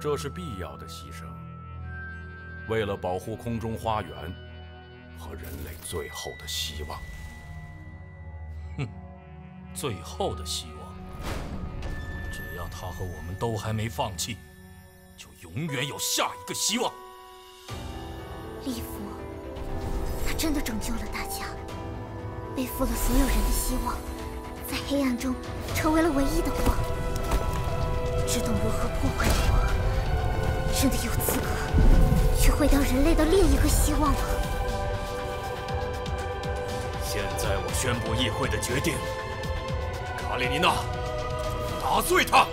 这是必要的牺牲，为了保护空中花园和人类最后的希望。哼，最后的希望，只要他和我们都还没放弃，就永远有下一个希望。利弗，他真的拯救了大家，背负了所有人的希望，在黑暗中成为了唯一的光，只懂如何破坏的我，真的有资格去毁掉人类的另一个希望吗？现在我宣布议会的决定，卡列尼娜，打碎它！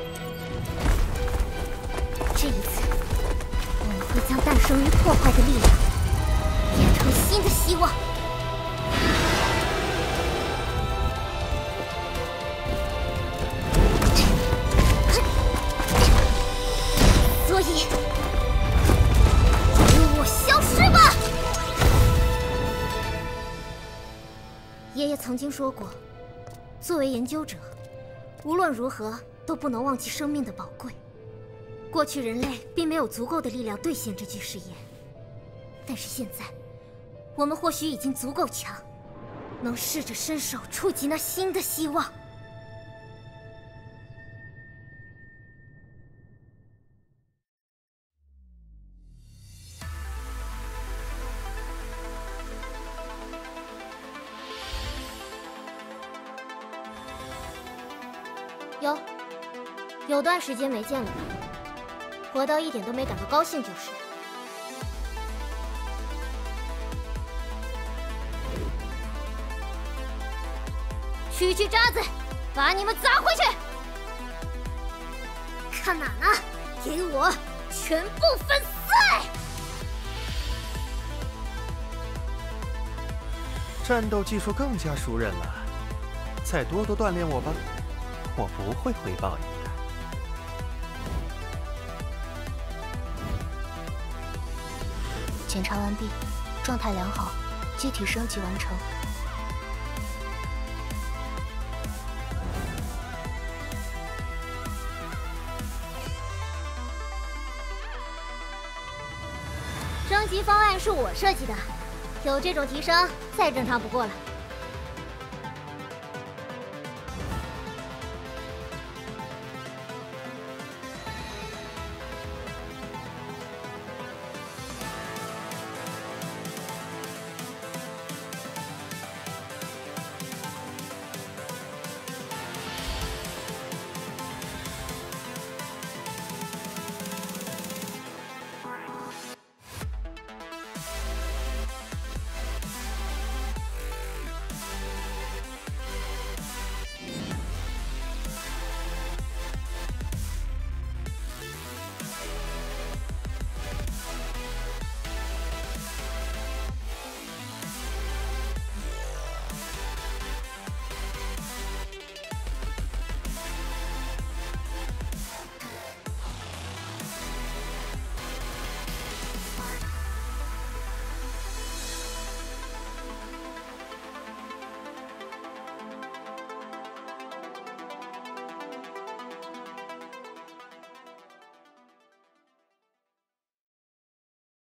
这一次，我们会将诞生于破坏的力量变成新的希望。 爷爷曾经说过，作为研究者，无论如何都不能忘记生命的宝贵。过去人类并没有足够的力量兑现这句誓言，但是现在，我们或许已经足够强，能试着伸手触及那新的希望。有段时间没见了，活到一点都没感到高兴就是。区区渣子，把你们砸回去！看哪呢？给我全部粉碎！战斗技术更加熟稔了，再多多锻炼我吧，我不会回报你。 检查完毕，状态良好，机体升级完成。升级方案是我设计的，有这种提升再正常不过了。